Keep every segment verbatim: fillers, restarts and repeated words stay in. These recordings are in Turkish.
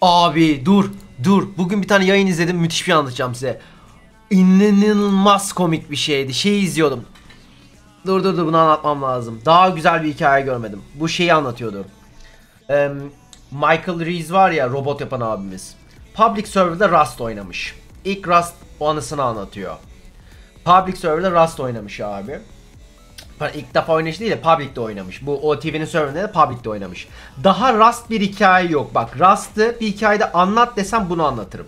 Abi dur dur. Bugün bir tane yayın izledim. Müthiş bir şey anlatacağım size. İnanılmaz komik bir şeydi. Şeyi izliyordum. Dur dur dur, bunu anlatmam lazım. Daha güzel bir hikaye görmedim. Bu şeyi anlatıyordu. Ee, Michael Reese var ya, robot yapan abimiz. Public Server'da Rust oynamış. İlk Rust o anısını anlatıyor. Public Server'da Rust oynamış abi. İlk defa oynayış değil de Public'te oynamış. Bu O T V'nin serverinde de Public'te oynamış. Daha Rust bir hikaye yok. Bak Rust'ı bir hikayede anlat desem bunu anlatırım.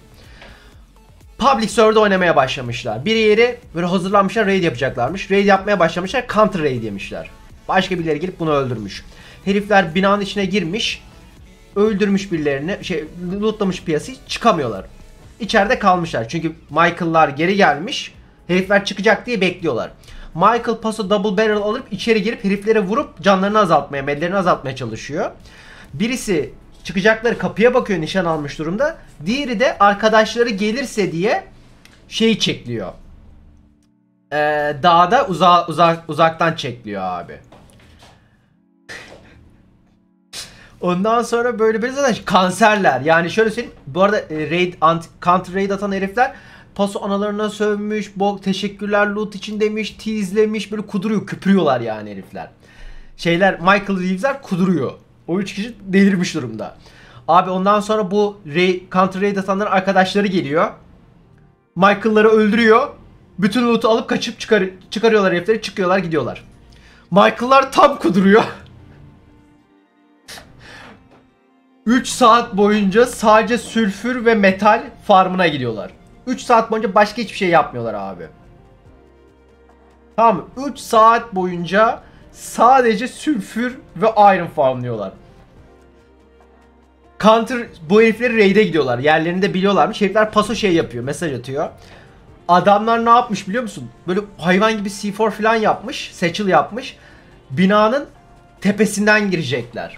Public Server'da oynamaya başlamışlar. Bir yeri böyle hazırlanmışlar, raid yapacaklarmış. Raid yapmaya başlamışlar, counter raid yemişler. Başka birileri gelip bunu öldürmüş. Herifler binanın içine girmiş, öldürmüş birilerini, şey, lootlamış piyasayı, çıkamıyorlar. İçeride kalmışlar çünkü Michael'lar geri gelmiş. Herifler çıkacak diye bekliyorlar. Michael Paso double barrel alıp içeri girip heriflere vurup canlarını azaltmaya, medlerini azaltmaya çalışıyor. Birisi çıkacakları kapıya bakıyor, nişan almış durumda. Diğeri de arkadaşları gelirse diye şeyi çekliyor. Ee, dağda uza, uza, uzaktan çekliyor abi. Ondan sonra böyle böyle zaten kanserler. Yani şöyle söyleyeyim. Bu arada raid, anti, counter raid atan herifler Paso analarına sövmüş, bok teşekkürler loot için demiş, teaslemiş, böyle kuduruyor, küpürüyorlar yani herifler. Şeyler, Michael Reeves'ler kuduruyor. O üç kişi delirmiş durumda. Abi ondan sonra bu Ray, counter raid atanların arkadaşları geliyor. Michael'ları öldürüyor. Bütün loot'u alıp kaçıp çıkar çıkarıyorlar herifleri, çıkıyorlar, gidiyorlar. Michael'lar tam kuduruyor. üç saat boyunca sadece sülfür ve metal farmına gidiyorlar. üç saat boyunca başka hiçbir şey yapmıyorlar abi. Tamam mı? üç saat boyunca sadece sülfür ve iron farmlıyorlar. Counter bu herifleri raid'e gidiyorlar. Yerlerini de biliyorlarmış. Herifler Paso şey yapıyor, mesaj atıyor. Adamlar ne yapmış biliyor musun? Böyle hayvan gibi C dört falan yapmış, satchel yapmış. Binanın tepesinden girecekler.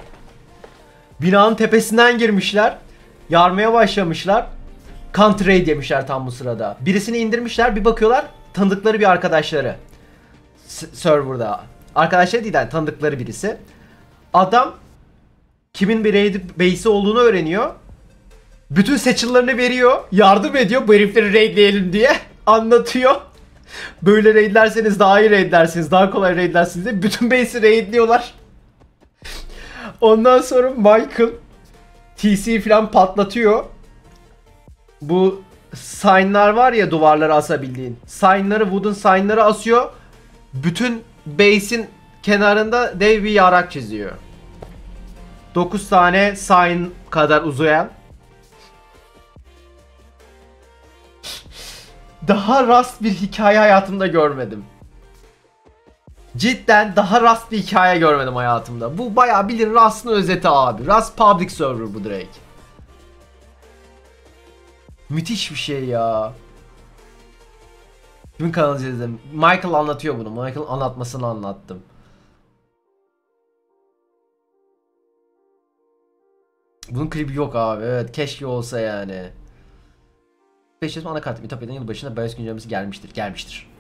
Binanın tepesinden girmişler. Yarmaya başlamışlar. Counter raid yemişler tam bu sırada. Birisini indirmişler, bir bakıyorlar tanıdıkları bir arkadaşları. Server'da. Arkadaşları değil yani, tanıdıkları birisi. Adam kimin bir raid base'i olduğunu öğreniyor. Bütün satchel'larını veriyor. Yardım ediyor, bu herifleri raidleyelim diye. Anlatıyor. Böyle raidlerseniz daha iyi raidlersiniz, daha kolay raidlersiniz diye. Bütün base'i raidliyorlar. Ondan sonra Michael T C falan patlatıyor. Bu sign'lar var ya, duvarlara asabildiğin. Sign'ları, wooden sign'ları asıyor. Bütün base'in kenarında dev bir yarak çiziyor. dokuz tane sign kadar uzayan. Daha rast bir hikaye hayatımda görmedim. Cidden daha rast bir hikaye görmedim hayatımda. Bu bayağı bilir Rust'ın özeti abi. Rust Public Server bu direkt. Müthiş bir şey ya. Kimin kanalını izledim? Michael anlatıyor bunu. Michael anlatmasını anlattım. Bunun klibi yok abi. Evet, keşke olsa yani. beş yüz ana kartım. İtap eden yılbaşında BIOS güncellemesi gelmiştir. Gelmiştir.